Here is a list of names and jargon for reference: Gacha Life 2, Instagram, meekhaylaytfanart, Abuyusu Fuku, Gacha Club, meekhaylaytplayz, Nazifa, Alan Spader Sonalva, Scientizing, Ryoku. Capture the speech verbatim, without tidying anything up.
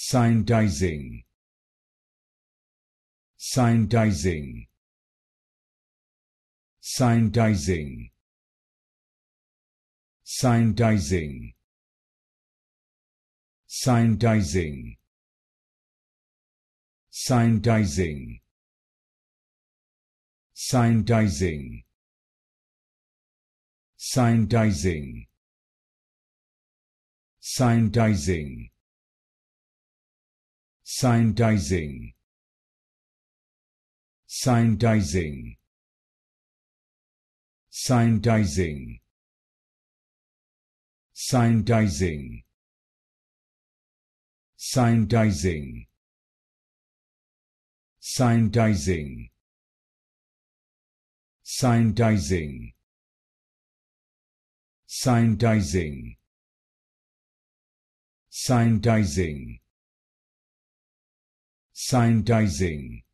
Scientizing. Scientizing. Scientizing. Scientizing. Scientizing. Scientizing. Scientizing. Scientizing. Scientizing. Scientizing. Scientizing. Scientizing. Scientizing. Scientizing. Scientizing. Scientizing. Scientizing. Scientizing. Scientizing.